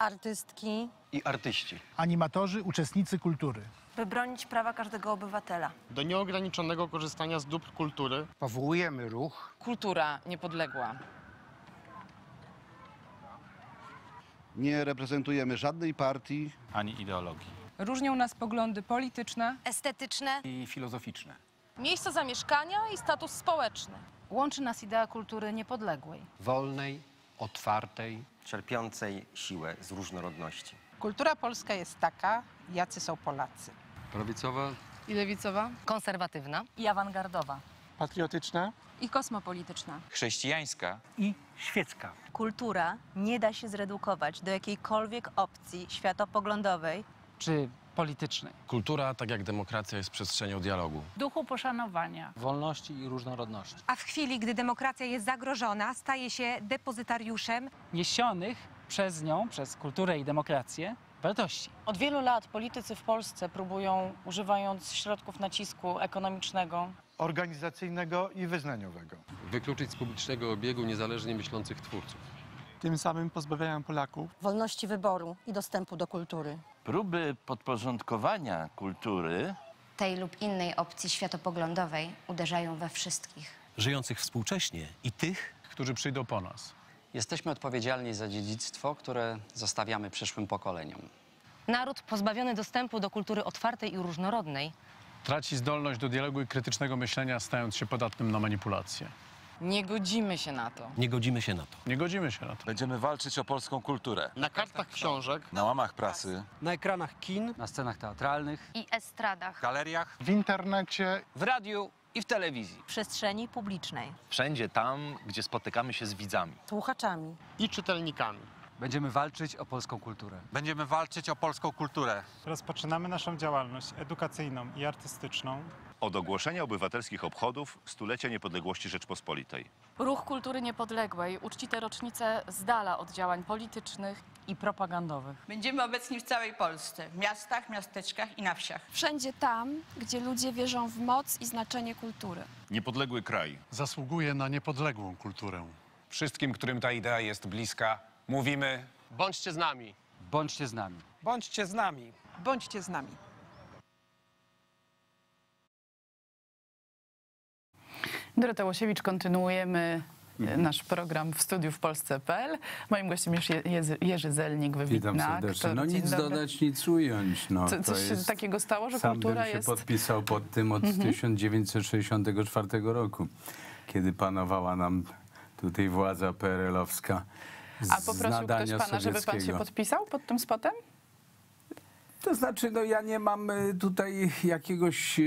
artystki i artyści, animatorzy, uczestnicy kultury, by bronić prawa każdego obywatela do nieograniczonego korzystania z dóbr kultury. Powołujemy ruch Kultura Niepodległa. Nie reprezentujemy żadnej partii ani ideologii. Różnią nas poglądy polityczne, estetyczne i filozoficzne. Miejsce zamieszkania i status społeczny. Łączy nas idea kultury niepodległej. Wolnej, otwartej, czerpiącej siłę z różnorodności. Kultura polska jest taka, jacy są Polacy. Prawicowa i lewicowa. Konserwatywna i awangardowa. Patriotyczna i kosmopolityczna. Chrześcijańska i świecka. Kultura nie da się zredukować do jakiejkolwiek opcji światopoglądowej czy politycznej. Kultura, tak jak demokracja, jest przestrzenią dialogu, duchu poszanowania, wolności i różnorodności. A w chwili, gdy demokracja jest zagrożona, staje się depozytariuszem niesionych przez nią, przez kulturę i demokrację, wartości. Od wielu lat politycy w Polsce próbują, używając środków nacisku ekonomicznego, organizacyjnego i wyznaniowego, wykluczyć z publicznego obiegu niezależnie myślących twórców. Tym samym pozbawiają Polaków wolności wyboru i dostępu do kultury. Próby podporządkowania kultury tej lub innej opcji światopoglądowej uderzają we wszystkich. Żyjących współcześnie i tych, którzy przyjdą po nas. Jesteśmy odpowiedzialni za dziedzictwo, które zostawiamy przyszłym pokoleniom. Naród pozbawiony dostępu do kultury otwartej i różnorodnej traci zdolność do dialogu i krytycznego myślenia, stając się podatnym na manipulacje. Nie godzimy się na to. Nie godzimy się na to. Nie godzimy się na to. Będziemy walczyć o polską kulturę. Na kartach książek. Na łamach prasy. Na ekranach kin. Na scenach teatralnych. I estradach. Galeriach. W internecie. W radiu i w telewizji. W przestrzeni publicznej. Wszędzie tam, gdzie spotykamy się z widzami. Słuchaczami. I czytelnikami. Będziemy walczyć o polską kulturę. Będziemy walczyć o polską kulturę. Rozpoczynamy naszą działalność edukacyjną i artystyczną. Od ogłoszenia obywatelskich obchodów stulecia niepodległości Rzeczpospolitej. Ruch Kultury Niepodległej uczci tę rocznicę z dala od działań politycznych i propagandowych. Będziemy obecni w całej Polsce, w miastach, miasteczkach i na wsiach. Wszędzie tam, gdzie ludzie wierzą w moc i znaczenie kultury. Niepodległy kraj zasługuje na niepodległą kulturę. Wszystkim, którym ta idea jest bliska, mówimy: bądźcie z nami. Bądźcie z nami. Bądźcie z nami. Bądźcie z nami. Dorota Łosiewicz, kontynuujemy nasz program w studiu w Polsce.pl. Moim gościem jest Jerzy Zelnik, wybitny aktor. Witam serdecznie. No nic dodać, nic ująć. No, coś jest... takiego stało, że kultura jest... Sam się podpisał pod tym od 1964 roku, kiedy panowała nam tutaj władza PRL-owska. A poprosił ktoś pana, żeby pan się podpisał pod tym spotem? To znaczy, no ja nie mam tutaj jakiegoś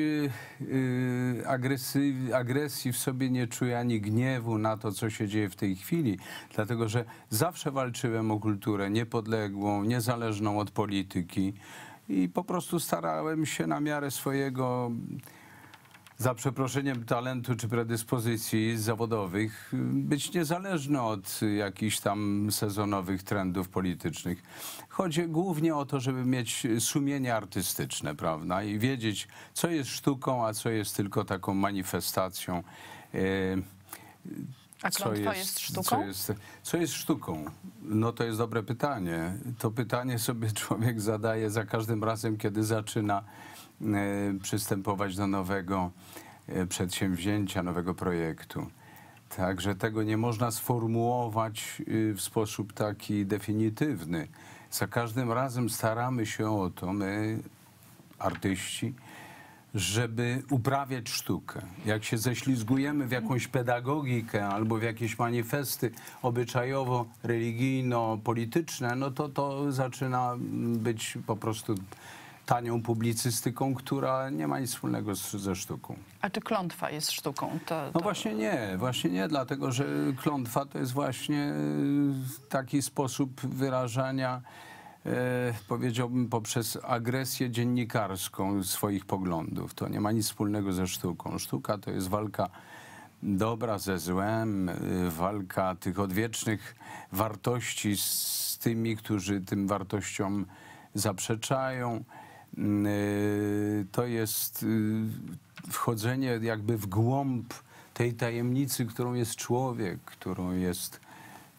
agresji w sobie, nie czuję ani gniewu na to, co się dzieje w tej chwili, dlatego że zawsze walczyłem o kulturę niepodległą, niezależną od polityki i po prostu starałem się na miarę swojego, za przeproszeniem, talentu czy predyspozycji zawodowych być niezależny od jakichś tam sezonowych trendów politycznych. Chodzi głównie o to, żeby mieć sumienie artystyczne, prawda? I wiedzieć, co jest sztuką, a co jest tylko taką manifestacją. A klątwa jest sztuką? Co jest sztuką? No to jest dobre pytanie. To pytanie sobie człowiek zadaje za każdym razem, kiedy zaczyna przystępować do nowego przedsięwzięcia, nowego projektu. Także tego nie można sformułować w sposób taki definitywny. Za każdym razem staramy się o to, my, artyści, żeby uprawiać sztukę. Jak się ześlizgujemy w jakąś pedagogikę albo w jakieś manifesty obyczajowo, religijno-polityczne, no to zaczyna być po prostu tanią publicystyką, która nie ma nic wspólnego ze sztuką. A czy klątwa jest sztuką? No właśnie nie, dlatego że klątwa to jest właśnie taki sposób wyrażania, powiedziałbym, poprzez agresję dziennikarską swoich poglądów. To nie ma nic wspólnego ze sztuką. Sztuka to jest walka dobra ze złem, walka tych odwiecznych wartości z tymi, którzy tym wartościom zaprzeczają. To jest wchodzenie jakby w głąb tej tajemnicy, którą jest człowiek, którą jest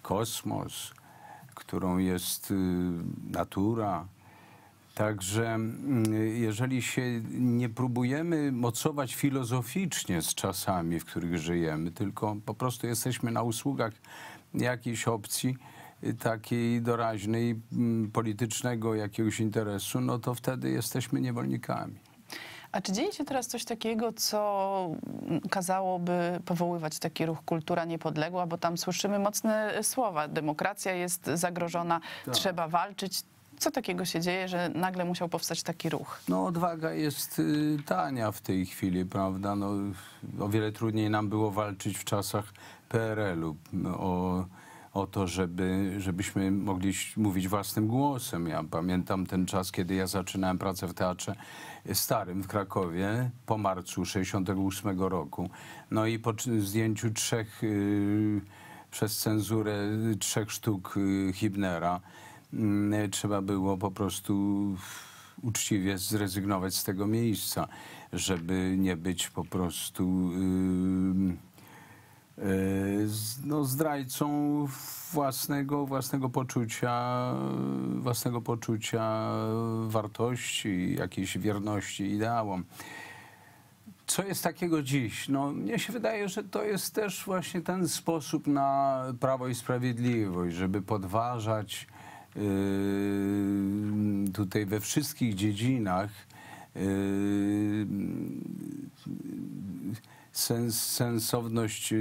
kosmos, którą jest natura. Także jeżeli się nie próbujemy mocować filozoficznie z czasami, w których żyjemy, tylko po prostu jesteśmy na usługach jakiejś opcji, takiej doraźnej, politycznego jakiegoś interesu, no to wtedy jesteśmy niewolnikami. A czy dzieje się teraz coś takiego, co kazałoby powoływać taki ruch Kultura Niepodległa, bo tam słyszymy mocne słowa, demokracja jest zagrożona, tak, trzeba walczyć. Co takiego się dzieje, że nagle musiał powstać taki ruch? No odwaga jest tania w tej chwili, prawda? No, o wiele trudniej nam było walczyć w czasach PRL-u o to, żebyśmy mogli mówić własnym głosem. Ja pamiętam ten czas, kiedy ja zaczynałem pracę w Teatrze Starym w Krakowie po marcu 68 roku. No i po zdjęciu przez cenzurę 3 sztuk Hibnera trzeba było po prostu uczciwie zrezygnować z tego miejsca, żeby nie być po prostu no, zdrajcą własnego poczucia wartości, jakiejś wierności ideałom. Co jest takiego dziś? No, mnie się wydaje, że to jest też właśnie ten sposób na Prawo i Sprawiedliwość, żeby podważać tutaj we wszystkich dziedzinach sensowność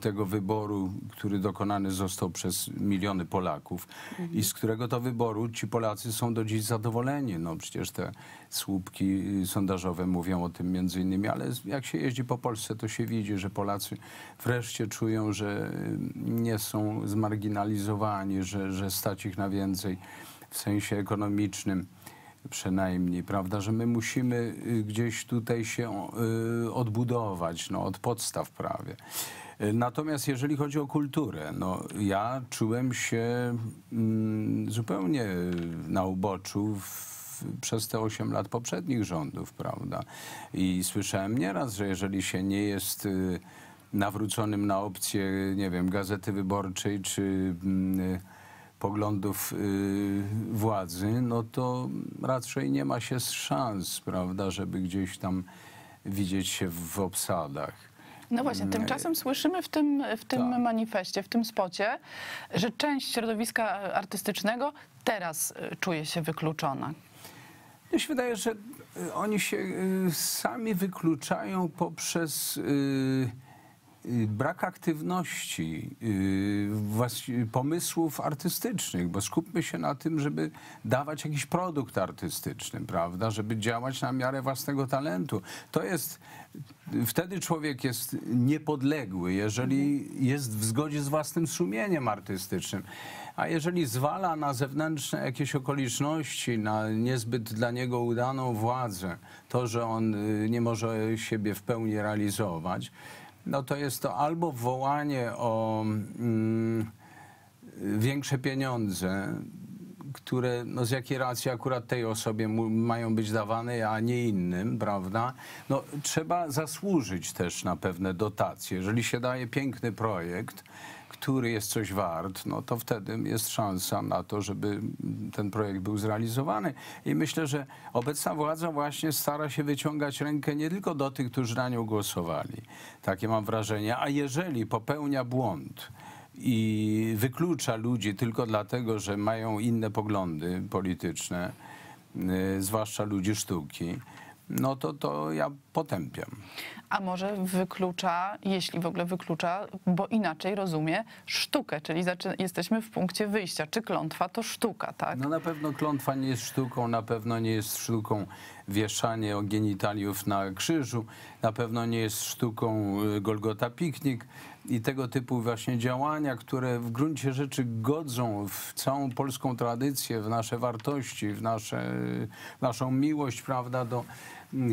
tego wyboru, który dokonany został przez miliony Polaków i z którego to wyboru ci Polacy są do dziś zadowoleni. No przecież te słupki sondażowe mówią o tym między innymi, ale jak się jeździ po Polsce, to się widzi, że Polacy wreszcie czują, że nie są zmarginalizowani, że stać ich na więcej w sensie ekonomicznym. Przynajmniej, prawda, że my musimy gdzieś tutaj się odbudować, no, od podstaw prawie. Natomiast jeżeli chodzi o kulturę, no, ja czułem się zupełnie na uboczu przez te 8 lat poprzednich rządów, prawda. I słyszałem nieraz, że jeżeli się nie jest nawróconym na opcję, nie wiem, Gazety Wyborczej czy poglądów władzy, no to raczej nie ma się szans, prawda, żeby gdzieś tam widzieć się w obsadach. No właśnie, tymczasem słyszymy w tym tak, manifestie, w tym spocie, że część środowiska artystycznego teraz czuje się wykluczona. Mnie się wydaje, że oni się sami wykluczają poprzez brak aktywności pomysłów artystycznych, bo skupmy się na tym, żeby dawać jakiś produkt artystyczny, prawda, żeby działać na miarę własnego talentu. To jest, wtedy człowiek jest niepodległy, jeżeli jest w zgodzie z własnym sumieniem artystycznym. A jeżeli zwala na zewnętrzne jakieś okoliczności, na niezbyt dla niego udaną władzę, to, że on nie może siebie w pełni realizować, no to jest to albo wołanie o większe pieniądze, które no z jakiej racji akurat tej osobie mają być dawane, a nie innym, prawda? No, trzeba zasłużyć też na pewne dotacje. Jeżeli się daje piękny projekt, który jest coś wart, no to wtedy jest szansa na to, żeby ten projekt był zrealizowany. I myślę, że obecna władza właśnie stara się wyciągać rękę nie tylko do tych, którzy na nią głosowali. Takie mam wrażenie. A jeżeli popełnia błąd i wyklucza ludzi tylko dlatego, że mają inne poglądy polityczne, zwłaszcza ludzi sztuki, no to ja potępiam. A może wyklucza, jeśli w ogóle wyklucza, bo inaczej rozumie sztukę, czyli jesteśmy w punkcie wyjścia. Czy klątwa to sztuka, tak? No na pewno klątwa nie jest sztuką, na pewno nie jest sztuką wieszanie genitaliów na krzyżu, na pewno nie jest sztuką Golgota Piknik i tego typu właśnie działania, które w gruncie rzeczy godzą w całą polską tradycję, w nasze wartości, w naszą miłość, prawda, do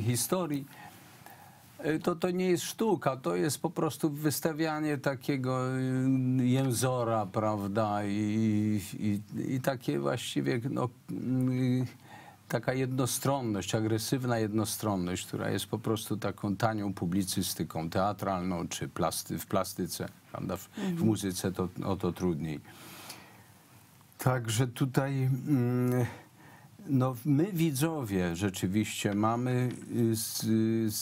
historii. To nie jest sztuka, to jest po prostu wystawianie takiego jęzora, prawda, i takie właściwie, no, taka jednostronność, agresywna jednostronność, która jest po prostu taką tanią publicystyką teatralną czy w plastyce, prawda, w muzyce to o to trudniej. Także tutaj no, my widzowie rzeczywiście mamy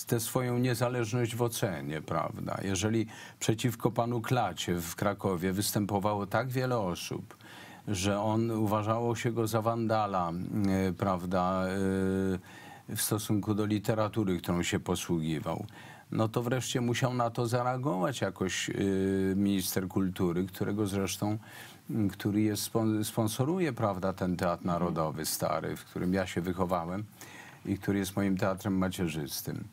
tę swoją niezależność w ocenie, prawda? Jeżeli przeciwko panu Klacie w Krakowie występowało tak wiele osób, że on uważało się go za wandala, prawda, w stosunku do literatury, którą się posługiwał, no to wreszcie musiał na to zareagować jakoś minister kultury, który sponsoruje, prawda, ten Teatr Narodowy stary, w którym ja się wychowałem i który jest moim teatrem macierzystym.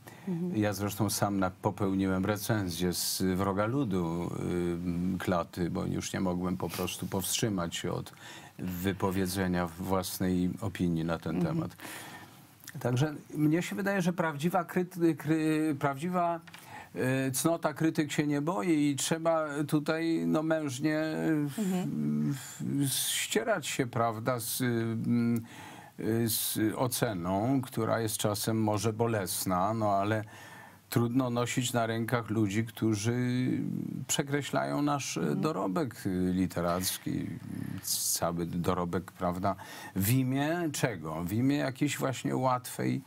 Ja zresztą sam popełniłem recenzję z Wroga Ludu Klaty, bo już nie mogłem po prostu powstrzymać się od wypowiedzenia własnej opinii na ten temat. Także mnie się wydaje, że prawdziwa cnota krytyk się nie boi i trzeba tutaj no, mężnie ścierać się, prawda, z oceną, która jest czasem może bolesna, no ale trudno nosić na rękach ludzi, którzy przekreślają nasz dorobek literacki, cały dorobek, prawda, w imię czego? W imię jakiejś właśnie łatwej,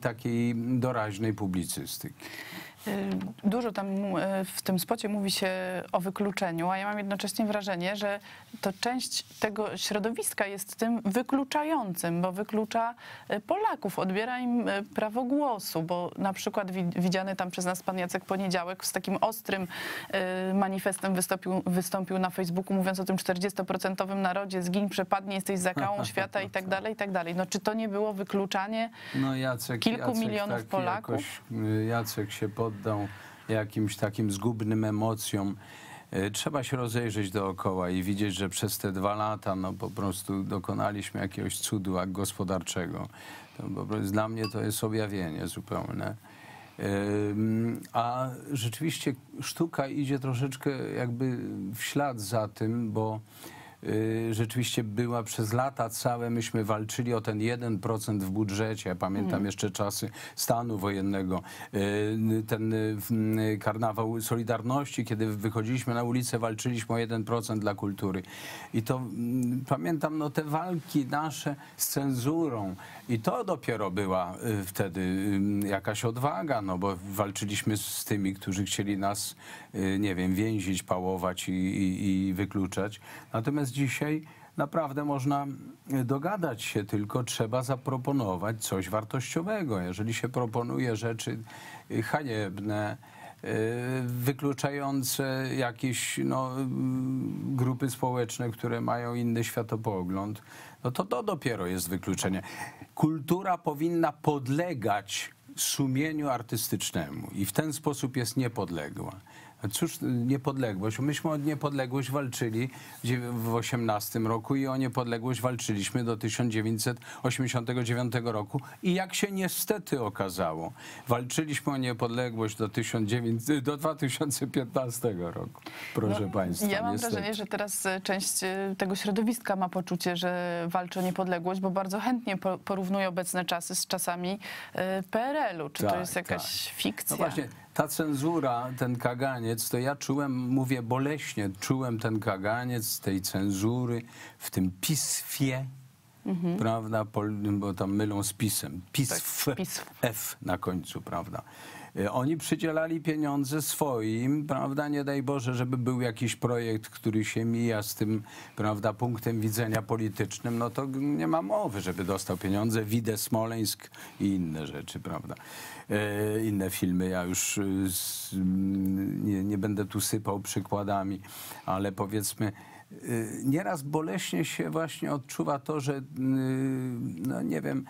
takiej doraźnej publicystyki. Dużo tam w tym spocie mówi się o wykluczeniu, a ja mam jednocześnie wrażenie, że to część tego środowiska jest tym wykluczającym, bo wyklucza Polaków, odbiera im prawo głosu, bo na przykład widziany tam przez nas pan Jacek Poniedziałek z takim ostrym manifestem wystąpił na Facebooku, mówiąc o tym 40% narodzie, zgiń, przepadnie, jesteś zakałą świata i tak dalej, i tak dalej. No czy to nie było wykluczanie kilku milionów Polaków? Jacek się poddał jakimś takim zgubnym emocjom. Trzeba się rozejrzeć dookoła i widzieć, że przez te 2 lata no, po prostu dokonaliśmy jakiegoś cudu gospodarczego. Dla mnie to jest objawienie zupełne. A rzeczywiście sztuka idzie troszeczkę jakby w ślad za tym, bo rzeczywiście była przez lata całe, myśmy walczyli o ten 1% w budżecie. Ja pamiętam jeszcze czasy stanu wojennego, ten karnawał Solidarności, kiedy wychodziliśmy na ulicę, walczyliśmy o 1% dla kultury. I to pamiętam no, te walki nasze z cenzurą i to dopiero była wtedy jakaś odwaga, no bo walczyliśmy z tymi, którzy chcieli nas, nie wiem, więzić, pałować i wykluczać. Natomiast dzisiaj naprawdę można dogadać się, tylko trzeba zaproponować coś wartościowego. Jeżeli się proponuje rzeczy haniebne, wykluczające jakieś no, grupy społeczne, które mają inny światopogląd, no to to dopiero jest wykluczenie. Kultura powinna podlegać sumieniu artystycznemu i w ten sposób jest niepodległa. Cóż, niepodległość. Myśmy o niepodległość walczyli w 18 roku i o niepodległość walczyliśmy do 1989 roku. I jak się niestety okazało, walczyliśmy o niepodległość do 2015 roku. Proszę Państwa. Ja mam wrażenie, że teraz część tego środowiska ma poczucie, że walczy o niepodległość, bo bardzo chętnie porównuje obecne czasy z czasami PRL-u. Czy to jest jakaś fikcja? No właśnie. Ta cenzura, ten kaganiec, to ja czułem, mówię boleśnie, czułem ten kaganiec tej cenzury w tym pisfie, prawda, bo tam mylą z pisem, pisf, tak, F na końcu, prawda. Oni przydzielali pieniądze swoim, prawda, nie daj Boże, żeby był jakiś projekt, który się mija z tym, prawda, punktem widzenia politycznym, no to nie ma mowy, żeby dostał pieniądze, Widę Smoleńsk i inne rzeczy, prawda, inne filmy, ja już nie będę tu sypał przykładami, ale powiedzmy, nieraz boleśnie się właśnie odczuwa to, że, no nie wiem,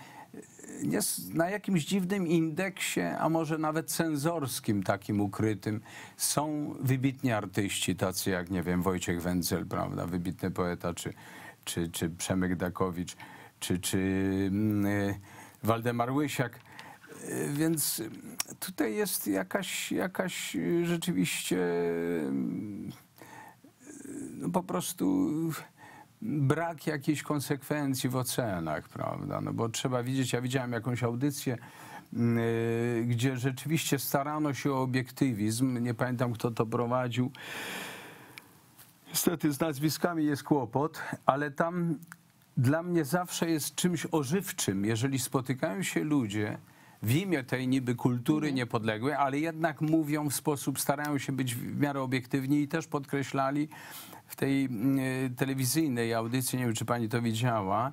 jest na jakimś dziwnym indeksie, a może nawet cenzorskim takim ukrytym, są wybitni artyści, tacy jak, nie wiem, Wojciech Wenzel, prawda, wybitny poeta, czy Przemek Dakowicz, czy Waldemar Łysiak. Więc tutaj jest jakaś rzeczywiście no po prostu brak jakiejś konsekwencji w ocenach, prawda? No bo trzeba widzieć, ja widziałem jakąś audycję, gdzie rzeczywiście starano się o obiektywizm, nie pamiętam, kto to prowadził, Niestety z nazwiskami jest kłopot, ale tam dla mnie zawsze jest czymś ożywczym, jeżeli spotykają się ludzie w imię tej niby kultury niepodległej, ale jednak mówią w sposób, starają się być w miarę obiektywni i też podkreślali w tej telewizyjnej audycji, nie wiem czy pani to widziała,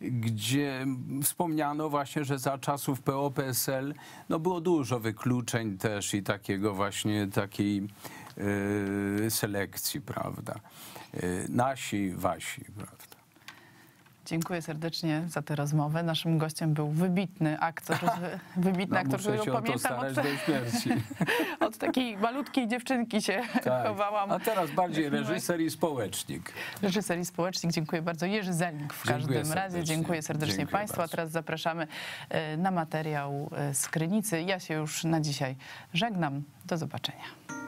gdzie wspomniano właśnie, że za czasów PO-PSL no było dużo wykluczeń też i takiego właśnie takiej selekcji, prawda? Nasi, wasi, prawda? Dziękuję serdecznie za tę rozmowę. Naszym gościem był wybitny aktor, którego pamiętam od takiej malutkiej dziewczynki się chowałam. A teraz bardziej reżyser i społecznik. Reżyser i społecznik, dziękuję bardzo. Jerzy Zelnik w każdym razie. Dziękuję serdecznie Państwu. Bardzo. A teraz zapraszamy na materiał z Krynicy. Ja się już na dzisiaj żegnam. Do zobaczenia.